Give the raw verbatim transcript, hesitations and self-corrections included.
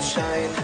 Shine.